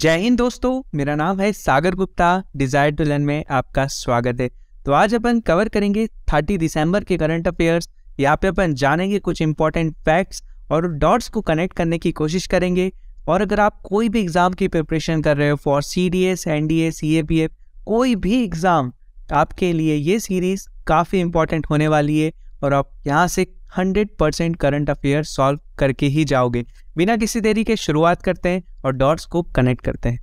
जय हिंद दोस्तों, मेरा नाम है Sagar Gupta. Desire to learn में आपका स्वागत है। तो आज अपन कवर करेंगे 30 दिसंबर के करंट अफेयर्स। यहाँ पे अपन जानेंगे कुछ इंपॉर्टेंट फैक्ट्स और डॉट्स को कनेक्ट करने की कोशिश करेंगे। और अगर आप कोई भी एग्ज़ाम की प्रिपरेशन कर रहे हो फॉर CDS, NDS, CAPF, कोई भी एग्ज़ाम, आपके लिए ये सीरीज़ काफ़ी इंपॉर्टेंट होने वाली है और आप यहाँ से 100% करंट अफेयर सॉल्व करके ही जाओगे। बिना किसी देरी के शुरुआत करते हैं और डॉट्स को कनेक्ट करते हैं।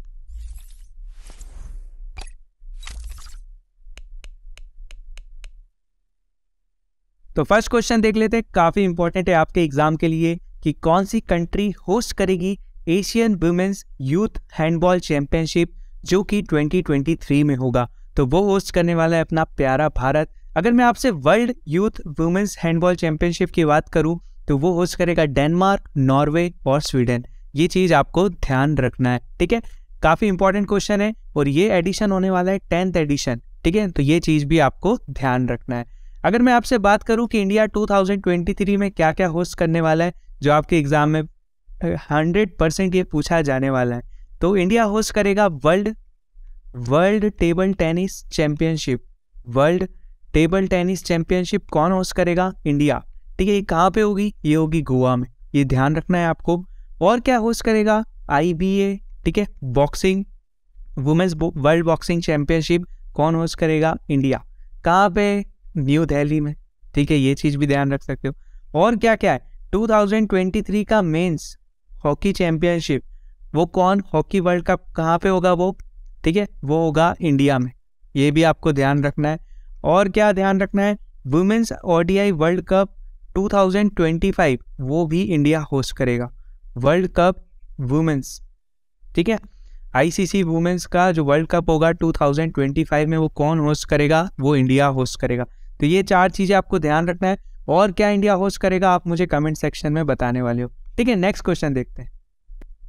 तो फर्स्ट क्वेश्चन देख लेते हैं, काफी इंपॉर्टेंट है आपके एग्जाम के लिए कि कौन सी कंट्री होस्ट करेगी Asian women's youth handball championship, जो कि 2023 में होगा। तो वो होस्ट करने वाला है अपना प्यारा भारत। अगर मैं आपसे world youth women's handball championship की बात करूं तो वो होस्ट करेगा डेनमार्क, नॉर्वे और स्वीडन। ये चीज़ आपको ध्यान रखना है, ठीक है। काफ़ी इंपॉर्टेंट क्वेश्चन है और ये एडिशन होने वाला है 10th एडिशन, ठीक है। तो ये चीज़ भी आपको ध्यान रखना है। अगर मैं आपसे बात करूं कि इंडिया 2023 में क्या क्या होस्ट करने वाला है, जो आपके एग्ज़ाम में 100% ये पूछा जाने वाला है, तो इंडिया होस्ट करेगा world table tennis championship. World table tennis championship कौन होस्ट करेगा? इंडिया, ठीक है। ये कहाँ पे होगी? ये होगी गोवा में, ये ध्यान रखना है आपको। और क्या होस्ट करेगा? IBA, ठीक है, boxing women's world boxing championship कौन होस्ट करेगा? इंडिया। कहाँ पे? न्यू दिल्ली में, ठीक है। ये चीज़ भी ध्यान रख सकते हो। और क्या क्या है? 2023 का मेन्स हॉकी चैम्पियनशिप, वो कौन, हॉकी वर्ल्ड कप कहाँ पर होगा वो, ठीक है, वो होगा इंडिया में। ये भी आपको ध्यान रखना है। और क्या ध्यान रखना है? वुमेन्स ODI वर्ल्ड कप 2025, वो भी इंडिया होस्ट करेगा। वर्ल्ड कप वुमेन्स, ठीक है, ICC वुमेन्स का जो वर्ल्ड कप होगा 2025 में, वो कौन होस्ट करेगा? वो इंडिया होस्ट करेगा। तो ये चार चीज़ें आपको ध्यान रखना है। और क्या इंडिया होस्ट करेगा, आप मुझे कमेंट सेक्शन में बताने वाले हो, ठीक है। नेक्स्ट क्वेश्चन देखते हैं।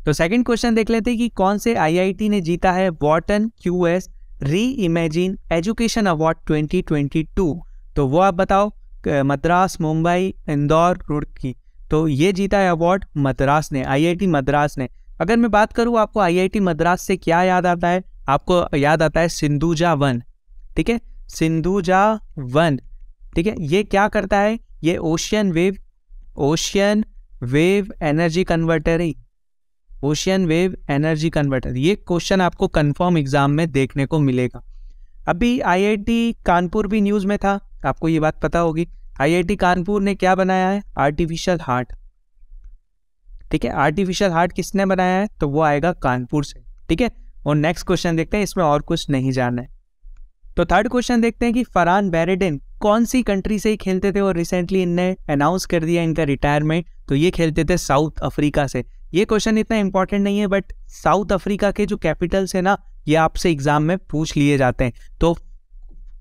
तो सेकेंड क्वेश्चन देख लेते हैं कि कौन से IIT ने जीता है Wharton QS reimagine education award 2022। तो वो आप बताओ, मद्रास, मुंबई, इंदौर, रुड़की। तो ये जीता है अवार्ड मद्रास ने, IIT मद्रास ने। अगर मैं बात करूँ आपको IIT मद्रास से क्या याद आता है, आपको याद आता है सिंधुजा वन, ठीक है, सिंधुजा वन, ठीक है। ये क्या करता है? ये ओशियन वेव एनर्जी कन्वर्टर है, ओशियन वेव एनर्जी कन्वर्टर। ये क्वेश्चन आपको कंफर्म एग्जाम में देखने को मिलेगा। अभी IIT कानपुर भी न्यूज़ में था, आपको ये बात पता होगी। IIT कानपुर ने क्या बनाया है? आर्टिफिशियल हार्ट, ठीक है। आर्टिफिशियल हार्ट किसने बनाया है? तो वो आएगा कानपुर से, ठीक है। और नेक्स्ट क्वेश्चन देखते हैं, इसमें और कुछ नहीं जानना है। तो थर्ड क्वेश्चन देखते हैं कि फरहान बैरेडिन कौन सी कंट्री से ही खेलते थे और रिसेंटली इनने अनाउंस कर दिया इनका रिटायरमेंट। तो ये खेलते थे साउथ अफ्रीका से। ये क्वेश्चन इतना इंपॉर्टेंट नहीं है, बट साउथ अफ्रीका के जो कैपिटल्स है ना, ये आपसे एग्जाम में पूछ लिए जाते हैं। तो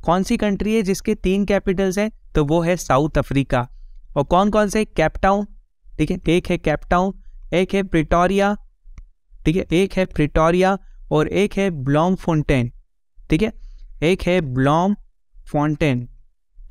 कौन सी कंट्री है जिसके 3 कैपिटल्स हैं? तो वो है साउथ अफ्रीका। और कौन कौन से? केप टाउन, ठीक है, एक है केप टाउन, एक है प्रिटोरिया, ठीक है, एक है प्रिटोरिया और एक है ब्लॉम फोनटेन, ठीक है, एक है ब्लॉम फोनटेन,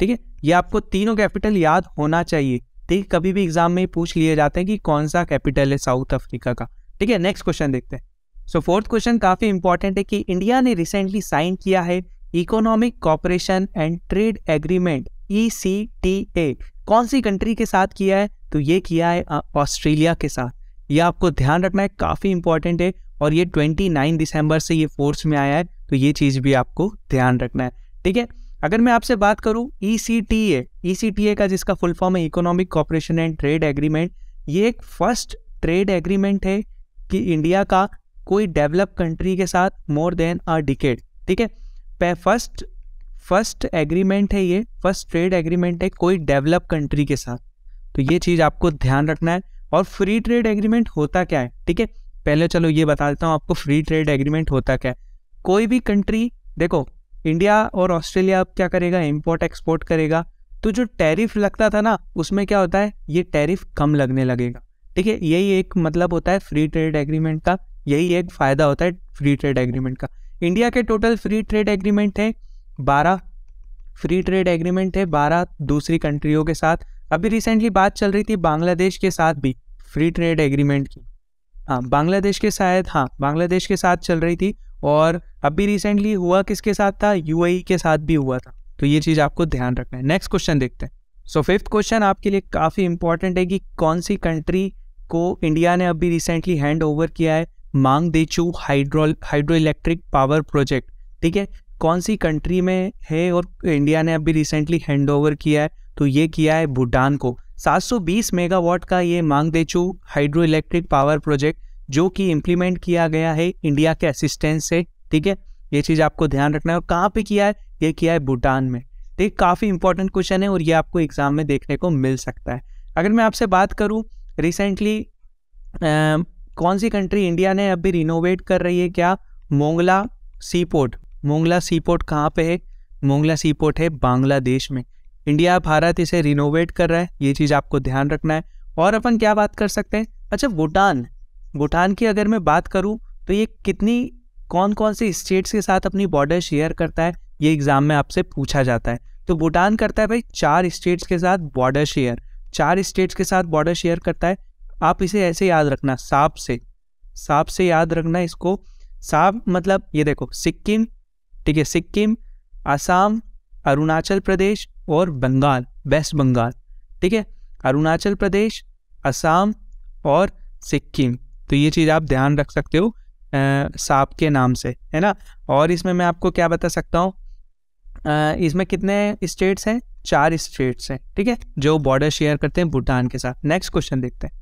ठीक है। ये आपको तीनों कैपिटल याद होना चाहिए, ठीक है। कभी भी एग्जाम में पूछ लिए जाते हैं कि कौन सा कैपिटल है साउथ अफ्रीका का, ठीक है। नेक्स्ट क्वेश्चन देखते हैं। सो फोर्थ क्वेश्चन काफ़ी इंपॉर्टेंट है कि इंडिया ने रिसेंटली साइन किया है economic cooperation and trade agreement ECTA। कौन सी कंट्री के साथ किया है? तो ये किया है ऑस्ट्रेलिया के साथ। ये आपको ध्यान रखना है, काफ़ी इंपॉर्टेंट है। और ये 29 दिसंबर से ये फोर्स में आया है, तो ये चीज़ भी आपको ध्यान रखना है, ठीक है। अगर मैं आपसे बात करूं ECTA का, जिसका फुल फॉर्म है economic cooperation and trade agreement, ये एक फर्स्ट ट्रेड एग्रीमेंट है कि इंडिया का कोई डेवलप कंट्री के साथ मोर देन अ डिकेड, ठीक है। फर्स्ट एग्रीमेंट है ये, फर्स्ट ट्रेड एग्रीमेंट है कोई डेवलप कंट्री के साथ। तो ये चीज़ आपको ध्यान रखना है। और फ्री ट्रेड एग्रीमेंट होता क्या है, ठीक है, पहले चलो ये बता देता हूँ आपको फ्री ट्रेड एग्रीमेंट होता क्या है। कोई भी कंट्री, देखो इंडिया और ऑस्ट्रेलिया अब क्या करेगा, इंपोर्ट एक्सपोर्ट करेगा, तो जो टैरिफ लगता था ना, उसमें क्या होता है, ये टैरिफ कम लगने लगेगा, ठीक है। यही एक मतलब होता है फ्री ट्रेड एग्रीमेंट का, यही एक फ़ायदा होता है फ्री ट्रेड एग्रीमेंट का। इंडिया के टोटल फ्री ट्रेड एग्रीमेंट है 12, फ्री ट्रेड एग्रीमेंट है 12 दूसरी कंट्रियों के साथ। अभी रिसेंटली बात चल रही थी बांग्लादेश के साथ भी फ्री ट्रेड एग्रीमेंट की, हाँ बांग्लादेश के साथ, हाँ बांग्लादेश के साथ चल रही थी। और अभी रिसेंटली हुआ किसके साथ था, यूएई के साथ भी हुआ था। तो ये चीज़ आपको ध्यान रखना है। नेक्स्ट क्वेश्चन देखते हैं। सो फिफ्थ क्वेश्चन आपके लिए काफ़ी इंपॉर्टेंट है कि कौन सी कंट्री को इंडिया ने अभी रिसेंटली हैंड ओवर किया है Mangdechhu hydro electric power project. ठीक है, कौन सी कंट्री में है और इंडिया ने अभी रिसेंटली हैंड ओवर किया है, तो ये किया है भूटान को। 720 मेगावाट का ये Mangdechhu hydro electric power project जो कि इम्प्लीमेंट किया गया है इंडिया के असिस्टेंस से। ठीक है, ये चीज़ आपको ध्यान रखना है। और कहाँ पे किया है, ये किया है भूटान में। ठीक, काफ़ी इंपॉर्टेंट क्वेश्चन है और ये आपको एग्जाम में देखने को मिल सकता है। अगर मैं आपसे बात करूँ रिसेंटली कौन सी कंट्री इंडिया ने अभी रिनोवेट कर रही है, क्या Mongla sea port. Mongla sea port कहाँ पे है, मोंगला सी पोर्ट है बांग्लादेश में। इंडिया भारत इसे रिनोवेट कर रहा है, ये चीज़ आपको ध्यान रखना है। और अपन क्या बात कर सकते हैं, अच्छा भूटान की अगर मैं बात करूँ तो ये कौन कौन से स्टेट्स के साथ अपनी बॉर्डर शेयर करता है, ये एग्ज़ाम में आपसे पूछा जाता है। तो भूटान करता है भाई 4 स्टेट्स के साथ बॉर्डर शेयर, 4 स्टेट्स के साथ बॉर्डर शेयर करता है। आप इसे ऐसे याद रखना, सांप से याद रखना इसको। सांप मतलब ये देखो सिक्किम, ठीक है, सिक्किम, असम, अरुणाचल प्रदेश और बंगाल, वेस्ट बंगाल। ठीक है, अरुणाचल प्रदेश, असम और सिक्किम। तो ये चीज़ आप ध्यान रख सकते हो सांप के नाम से, है ना। और इसमें मैं आपको क्या बता सकता हूँ, इसमें कितने स्टेट्स हैं, 4 स्टेट्स हैं, ठीक है, जो बॉर्डर शेयर करते हैं भूटान के साथ। नेक्स्ट क्वेश्चन देखते हैं।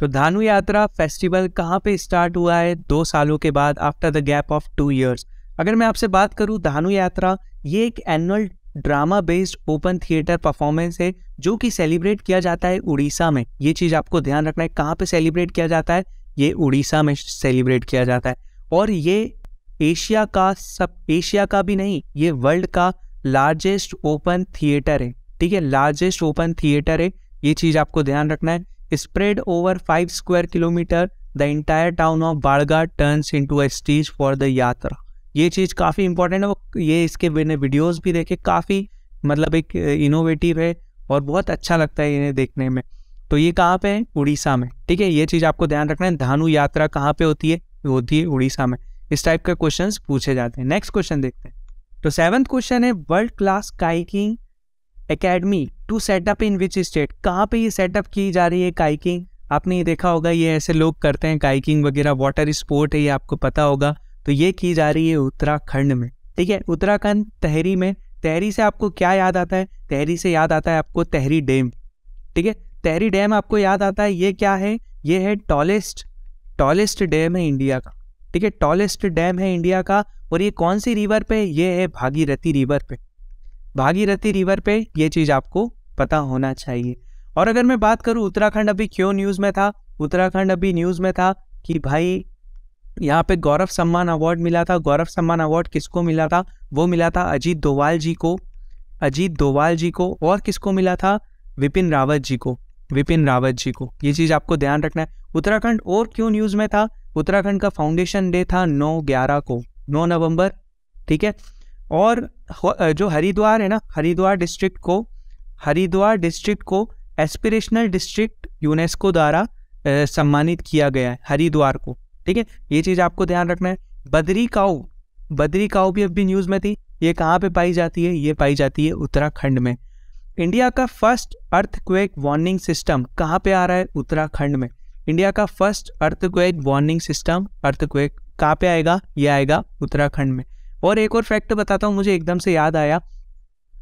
तो धानु यात्रा फेस्टिवल कहाँ पे स्टार्ट हुआ है, 2 सालों के बाद, after the gap of 2 years. अगर मैं आपसे बात करूँ, धानु यात्रा ये एक annual drama based open theatre performance है जो कि सेलिब्रेट किया जाता है उड़ीसा में। ये चीज़ आपको ध्यान रखना है, कहाँ पे सेलिब्रेट किया जाता है, ये उड़ीसा में सेलिब्रेट किया जाता है। और ये एशिया का भी नहीं, ये वर्ल्ड का लार्जेस्ट ओपन थिएटर है। ठीक है, लार्जेस्ट ओपन थिएटर है, ये चीज़ आपको ध्यान रखना है। Spread over 5 square kilometre the entire town of Bargarh turns into a stage for the Yatra. ये चीज़ काफ़ी इंपॉर्टेंट है, ये इसके मैंने वीडियोस भी देखे, काफ़ी मतलब एक इनोवेटिव है और बहुत अच्छा लगता है इन्हें देखने में। तो ये कहाँ पे है, उड़ीसा में। ठीक है, ये चीज़ आपको ध्यान रखना है। धानु यात्रा कहाँ पे होती है, होती है उड़ीसा में। इस टाइप के क्वेश्चन पूछे जाते हैं। नेक्स्ट क्वेश्चन देखते हैं। तो 7th क्वेश्चन है, world class kayaking academy to set up in which state. कहाँ पे ये सेटअप की जा रही है काइकिंग, आपने ये देखा होगा, ये ऐसे लोग करते हैं काइकिंग वगैरह, वाटर स्पोर्ट है, ये आपको पता होगा। तो ये की जा रही है उत्तराखंड में। ठीक है, उत्तराखंड तेहरी में। तेहरी से आपको क्या याद आता है, तेहरी से याद आता है आपको तेहरी डैम। ठीक है, तेहरी डैम आपको याद आता है। ये क्या है, ये है टॉलेस्ट डैम है इंडिया का। ठीक है, टॉलेस्ट डैम है इंडिया का। और ये कौन सी रिवर पे, ये है भागीरथी रिवर पे, भागीरथी रिवर पे। ये चीज़ आपको पता होना चाहिए। और अगर मैं बात करूँ उत्तराखंड अभी क्यों न्यूज़ में था, उत्तराखंड अभी न्यूज़ में था कि भाई यहाँ पे गौरव सम्मान अवार्ड मिला था। गौरव सम्मान अवार्ड किसको मिला था, वो मिला था अजीत डोवाल जी को, अजीत डोवाल जी को। और किसको मिला था, विपिन रावत जी को, विपिन रावत जी को। ये चीज़ आपको ध्यान रखना है। उत्तराखंड और क्यों न्यूज़ में था, उत्तराखंड का फाउंडेशन डे था 9/11 को, 9 नवंबर। ठीक है, और जो हरिद्वार है ना, हरिद्वार डिस्ट्रिक्ट को एस्पिरेशनल डिस्ट्रिक्ट यूनेस्को द्वारा सम्मानित किया गया है हरिद्वार को। ठीक है, ये चीज़ आपको ध्यान रखना है। बद्री काऊ भी अभी न्यूज़ में थी। ये कहाँ पे पाई जाती है, ये पाई जाती है उत्तराखंड में। इंडिया का फर्स्ट अर्थक्वेक वार्निंग सिस्टम कहाँ पे आ रहा है, उत्तराखंड में। इंडिया का first earthquake warning system, earthquake कहाँ पे आएगा, ये आएगा उत्तराखंड में। और एक और फैक्ट बताता हूँ, मुझे एकदम से याद आया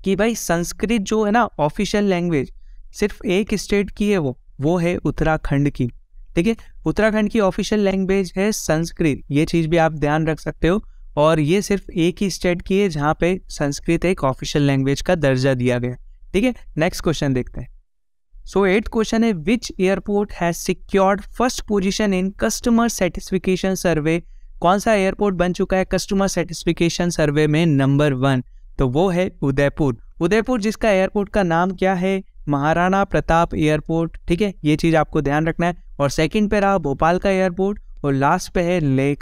कि भाई संस्कृत जो है ना ऑफिशियल लैंग्वेज सिर्फ एक स्टेट की है, वो है उत्तराखंड की। ठीक है, उत्तराखंड की ऑफिशियल लैंग्वेज है संस्कृत, ये चीज़ भी आप ध्यान रख सकते हो। और ये सिर्फ एक ही स्टेट की है जहाँ पे संस्कृत एक ऑफिशियल लैंग्वेज का दर्जा दिया गया। ठीक है, नेक्स्ट क्वेश्चन देखते हैं। सो 8th क्वेश्चन है, which airport has secured first position in customer satisfaction survey. कौन सा एयरपोर्ट बन चुका है कस्टमर सेटिस्फिकेशन सर्वे में नंबर 1, तो वो है उदयपुर, जिसका एयरपोर्ट का नाम क्या है, महाराणा प्रताप एयरपोर्ट। ठीक है, ये चीज़ आपको ध्यान रखना है। और सेकंड पे रहा भोपाल का एयरपोर्ट, और लास्ट पे है लेह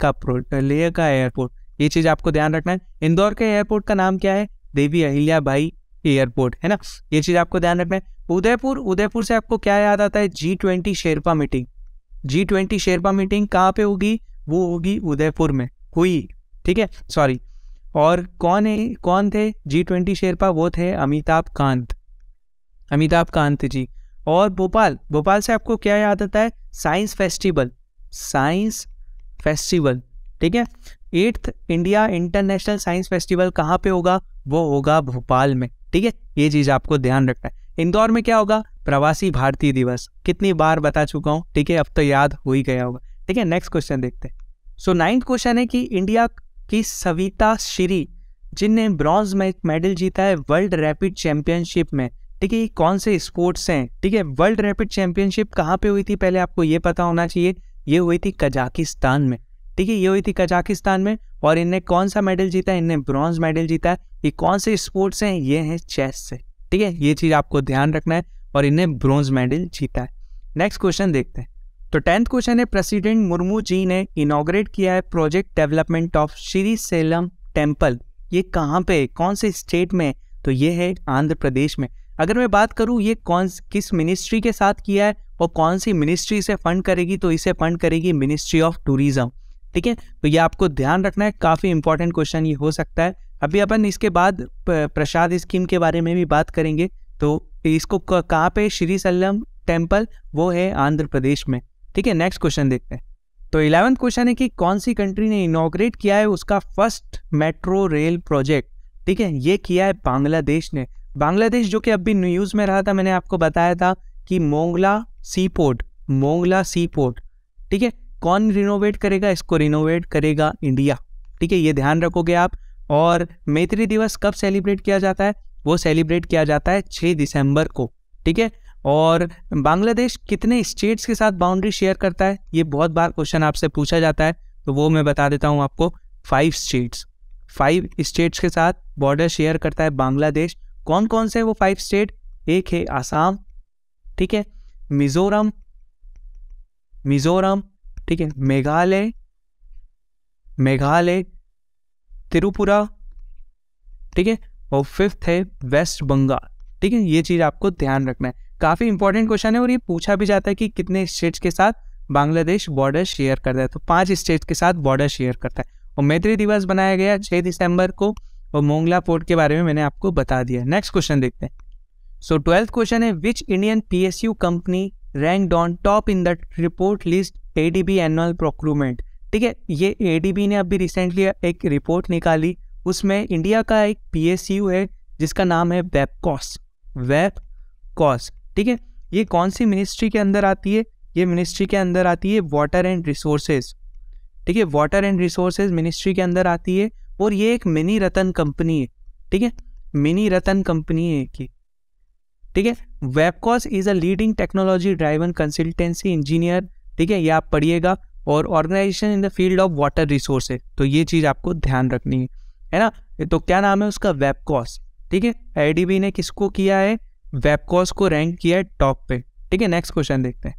का एयरपोर्ट। ये चीज़ आपको ध्यान रखना है। इंदौर के एयरपोर्ट का नाम क्या है, देवी अहिल्याबाई एयरपोर्ट, है ना। ये चीज़ आपको ध्यान रखना है। उदयपुर से आपको क्या याद आता है, G20 Sherpa meeting, G20 Sherpa meeting कहाँ पे होगी? वो होगी उदयपुर में हुई, ठीक है, सॉरी। और कौन थे G20 शेरपा? वो थे अमिताभ कांत जी। और भोपाल से आपको क्या याद आता है? साइंस फेस्टिवल, ठीक है। 8th India international science festival कहाँ पे होगा? वो होगा भोपाल में, ठीक है, ये चीज़ आपको ध्यान रखना है। इंदौर में क्या होगा? प्रवासी भारतीय दिवस, कितनी बार बता चुका हूँ, ठीक है, अब तो याद हो ही गया होगा, ठीक है। नेक्स्ट क्वेश्चन देखते हैं। सो 9th क्वेश्चन है कि इंडिया की सविता श्री जिनने ब्रॉन्ज मेडल जीता है वर्ल्ड रैपिड चैंपियनशिप में, ठीक है, ये कौन से स्पोर्ट्स हैं, ठीक है। वर्ल्ड रैपिड चैंपियनशिप कहाँ पे हुई थी पहले आपको ये पता होना चाहिए, ये हुई थी कजाकिस्तान में, ठीक है, ये हुई थी कजाकिस्तान में। और इनने कौन सा मेडल जीता है? इनने ब्रॉन्ज मेडल जीता है। ये कौन से स्पोर्ट्स हैं? ये हैं चेस से, ठीक है, ये चीज़ आपको ध्यान रखना है। और इनने ब्रॉन्ज मेडल जीता है। नेक्स्ट क्वेश्चन देखते हैं। तो 10th क्वेश्चन है प्रेसिडेंट मुर्मू जी ने इनॉग्रेट किया है project development of Srisailam temple, ये कहाँ पे, कौन से स्टेट में? तो ये है आंध्र प्रदेश में। अगर मैं बात करूँ ये किस मिनिस्ट्री के साथ किया है और कौन सी मिनिस्ट्री इसे फंड करेगी, तो इसे फंड करेगी मिनिस्ट्री ऑफ टूरिज्म, ठीक है, तो ये आपको ध्यान रखना है, काफ़ी इंपॉर्टेंट क्वेश्चन ये हो सकता है। अभी अपन इसके बाद प्रसाद स्कीम के बारे में भी बात करेंगे। तो इसको कहाँ पे? श्रीशैलम टेम्पल, वो है आंध्र प्रदेश में, ठीक है। नेक्स्ट क्वेश्चन देखते हैं। तो 11th क्वेश्चन है कि कौन सी कंट्री ने इनॉग्रेट किया है उसका फर्स्ट मेट्रो रेल प्रोजेक्ट, ठीक है, ये किया है बांग्लादेश ने। बांग्लादेश जो कि अभी न्यूज़ में रहा था, मैंने आपको बताया था कि मोंगला सी पोर्ट, ठीक है, कौन रिनोवेट करेगा? इसको रिनोवेट करेगा इंडिया, ठीक है, ये ध्यान रखोगे आप। और मैत्री दिवस कब सेलिब्रेट किया जाता है? वो सेलिब्रेट किया जाता है 6 दिसंबर को, ठीक है। और बांग्लादेश कितने स्टेट्स के साथ बाउंड्री शेयर करता है? ये बहुत बार क्वेश्चन आपसे पूछा जाता है, तो वो मैं बता देता हूँ आपको। 5 स्टेट्स के साथ बॉर्डर शेयर करता है बांग्लादेश। कौन कौन से वो 5 स्टेट? एक है आसाम, ठीक है, मिज़ोरम, ठीक है, मेघालय, त्रिपुरा, ठीक है, और 5th है वेस्ट बंगाल, ठीक है, ये चीज़ आपको ध्यान रखना है। काफ़ी इंपॉर्टेंट क्वेश्चन है और ये पूछा भी जाता है कि कितने स्टेट्स के साथ बांग्लादेश बॉर्डर शेयर करता है, तो 5 स्टेट्स के साथ बॉर्डर शेयर करता है। और मैत्री दिवस बनाया गया 6 दिसंबर को, और मोंगला पोर्ट के बारे में मैंने आपको बता दिया। नेक्स्ट क्वेश्चन देखते हैं। सो 12th क्वेश्चन है which Indian PSU company ranked on top in the report list ADB annual procurement, ठीक है, ये ADB ने अभी रिसेंटली एक रिपोर्ट निकाली, उसमें इंडिया का एक PSU है जिसका नाम है वेबकॉस, ठीक है, ये कौन सी मिनिस्ट्री के अंदर आती है? ये मिनिस्ट्री के अंदर आती है वाटर एंड रिसोर्सेज, ठीक है, वाटर एंड रिसोर्सेज मिनिस्ट्री के अंदर आती है। और ये एक मिनी रतन कंपनी है की, ठीक है। वेबकॉस is a leading technology driven consultancy engineer, ठीक है, ये आप पढ़िएगा। और organisation in the field of water resources, तो ये चीज़ आपको ध्यान रखनी है ना। तो क्या नाम है उसका? वेबकॉस, ठीक है। ADB ने किसको किया है? वेबकॉस को रैंक किया है टॉप पे, ठीक है। नेक्स्ट क्वेश्चन देखते हैं।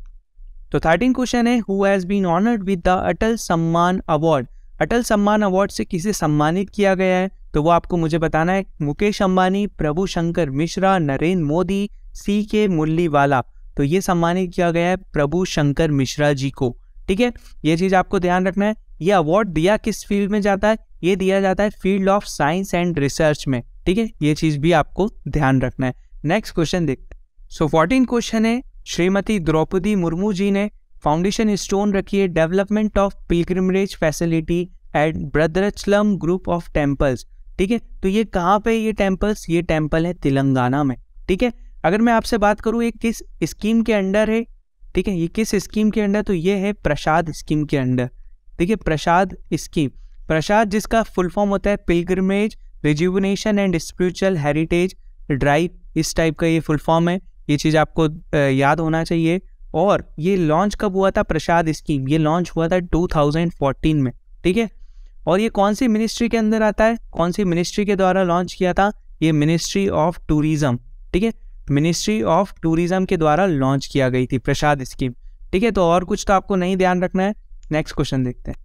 तो 13 क्वेश्चन है who has been honoured with the Atal Samman award. Atal Samman award से किसे सम्मानित किया गया है? तो वो आपको मुझे बताना है। मुकेश अंबानी, प्रभु शंकर मिश्रा, नरेंद्र मोदी, CK मुरलीवाला, तो ये सम्मानित किया गया है प्रभु शंकर मिश्रा जी को, ठीक है, ये चीज़ आपको ध्यान रखना है। ये अवार्ड दिया किस फील्ड में जाता है? ये दिया जाता है field of science and research में, ठीक है, ये चीज़ भी आपको ध्यान रखना है। नेक्स्ट क्वेश्चन देखते हैं। सो 14 क्वेश्चन है श्रीमती द्रौपदी मुर्मू जी ने फाउंडेशन स्टोन रखी है development of pilgrimage facility at Bhadrachalam group of temples, ठीक है, तो ये कहाँ पे ये टेम्पल्स? ये टेम्पल है तेलंगाना में, ठीक है। अगर मैं आपसे बात करूँ ये किस स्कीम के अंडर है, ठीक है, ये किस स्कीम के अंडर? तो ये है प्रसाद स्कीम के अंडर, ठीक है, प्रसाद स्कीम। प्रसाद जिसका फुल फॉर्म होता है pilgrimage rejuvenation and spiritual heritage drive, इस टाइप का ये फुल फॉर्म है, ये चीज़ आपको याद होना चाहिए। और ये लॉन्च कब हुआ था प्रसाद स्कीम? ये लॉन्च हुआ था 2014 में, ठीक है। और ये कौन सी मिनिस्ट्री के अंदर आता है? कौन सी मिनिस्ट्री के द्वारा लॉन्च किया था? ये मिनिस्ट्री ऑफ टूरिज्म, ठीक है, मिनिस्ट्री ऑफ टूरिज्म के द्वारा लॉन्च किया गई थी प्रसाद स्कीम, ठीक है। तो और कुछ तो आपको नहीं ध्यान रखना है। नेक्स्ट क्वेश्चन देखते हैं।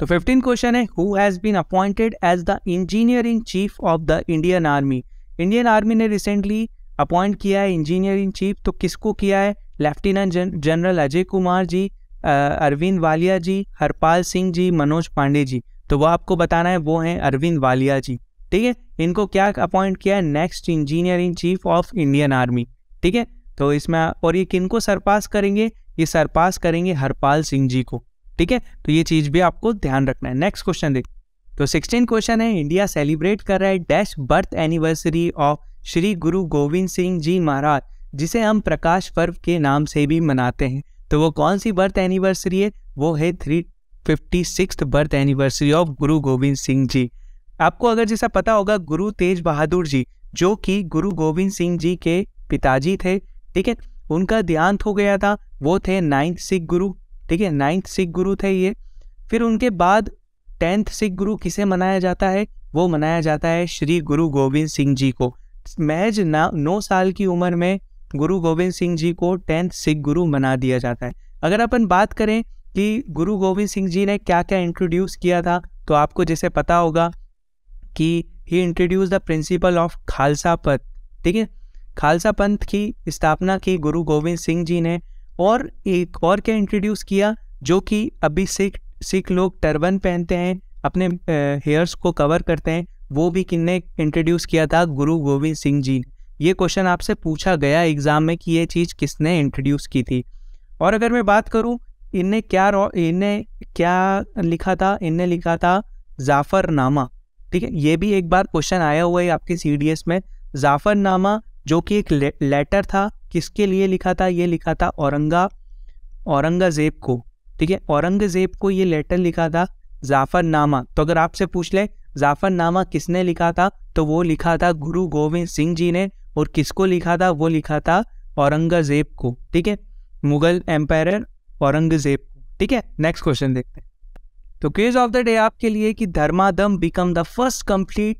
तो 15 क्वेश्चन है who has been appointed as the engineer in chief of the Indian army. Indian army ने रिसेंटली अपॉइंट किया है इंजीनियर इन चीफ, तो किसको किया है? लेफ्टिनेंट जनरल अजय कुमार जी, अरविंद वालिया जी, हरपाल सिंह जी, मनोज पांडे जी, तो वो आपको बताना है वो हैं अरविंद वालिया जी। ठीक है, इनको क्या अपॉइंट किया है, next engineer in chief of Indian army. ठीक है, तो इसमें और ये किनको सरपास करेंगे, ये सरपास करेंगे हरपाल सिंह जी को। ठीक है, तो ये चीज़ भी आपको ध्यान रखना है। नेक्स्ट क्वेश्चन देख, तो 16 क्वेश्चन है, इंडिया सेलिब्रेट कर रहा है dash birth anniversary of Shri Guru Gobind Singh ji महाराज, जिसे हम प्रकाश पर्व के नाम से भी मनाते हैं। तो वो कौन सी बर्थ एनिवर्सरी है, वो है 356 birth anniversary of Guru Gobind Singh ji. आपको अगर जैसा पता होगा, गुरु तेज बहादुर जी जो कि गुरु गोविंद सिंह जी के पिताजी थे, ठीक है, उनका देहांत हो गया था, वो थे 9th सिख गुरु। ठीक है, 9th सिख गुरु थे ये। फिर उनके बाद 10th सिख गुरु किसे मनाया जाता है, वो मनाया जाता है श्री गुरु गोविंद सिंह जी को। महज 9 साल की उम्र में गुरु गोविंद सिंह जी को 10th सिख गुरु मना दिया जाता है। अगर अपन बात करें कि गुरु गोविंद सिंह जी ने क्या क्या इंट्रोड्यूस किया था, तो आपको जैसे पता होगा कि he introduce the principle of Khalsa Panth. ठीक है, खालसा पंथ की स्थापना की गुरु गोविंद सिंह जी ने। और एक और क्या इंट्रोड्यूस किया, जो कि अभी सिख लोग टर्बन पहनते हैं, अपने हेयर्स को कवर करते हैं, वो भी किसने इंट्रोड्यूस किया था, गुरु गोविंद सिंह जी ने। ये क्वेश्चन आपसे पूछा गया एग्ज़ाम में कि ये चीज़ किसने इंट्रोड्यूस की थी। और अगर मैं बात करूं, इनने क्या लिखा था, इनने लिखा था जाफरनामा। ठीक है, ये भी एक बार क्वेश्चन आया हुआ है आपके सीडीएस में। जाफरनामा जो कि एक लेटर था, किसके लिए लिखा था, ये लिखा था औरंगजेब को। ठीक है, औरंगजेब को ये लेटर लिखा था जाफरनामा। तो अगर आपसे पूछ ले जाफरनामा किसने लिखा था, तो वो लिखा था गुरु गोविंद सिंह जी ने। और किसको लिखा था, वो लिखा था औरंगजेब को। ठीक है, मुगल एम्पायर औरंगजेब को। ठीक है, नेक्स्ट क्वेश्चन देखते हैं। तो क्विज ऑफ द डे आपके लिए कि Dharmadam become the first complete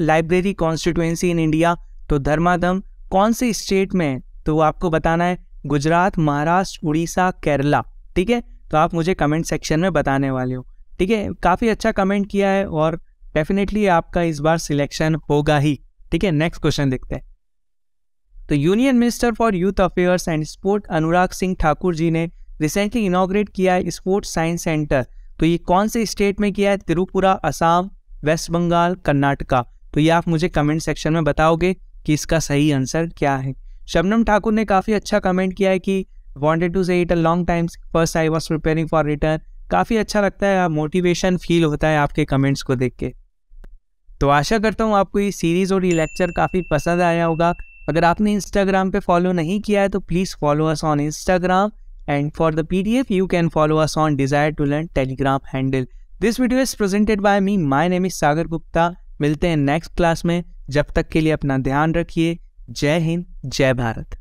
library constituency in India. तो धर्माधम कौन से स्टेट में है, तो आपको बताना है गुजरात, महाराष्ट्र, उड़ीसा, केरला। ठीक है, तो आप मुझे कमेंट सेक्शन में बताने वाले हो। ठीक है, काफ़ी अच्छा कमेंट किया है और डेफिनेटली आपका इस बार सिलेक्शन होगा ही। ठीक है, नेक्स्ट क्वेश्चन देखते हैं। तो union minister for youth affairs and sport Anurag Singh Thakur ji ने रिसेंटली इनॉग्रेट किया है स्पोर्ट्स साइंस सेंटर। तो ये कौन से स्टेट में किया है, त्रिपुरा, असम, वेस्ट बंगाल, कर्नाटका। तो ये आप मुझे कमेंट सेक्शन में बताओगे कि इसका सही आंसर क्या है। शबनम ठाकुर ने काफ़ी अच्छा कमेंट किया है कि wanted to say it a long times first I was preparing for return. काफ़ी अच्छा लगता है, मोटिवेशन फील होता है आपके कमेंट्स को देख के। तो आशा करता हूँ आपको ये सीरीज़ और ये लेक्चर काफ़ी पसंद आया होगा। अगर आपने इंस्टाग्राम पे फॉलो नहीं किया है तो please follow us on Instagram, and for the PDF you can follow us on desire to learn Telegram handle. This video is presented by me, my name is Sagar Gupta. मिलते हैं नेक्स्ट क्लास में, जब तक के लिए अपना ध्यान रखिए। जय हिंद, जय भारत।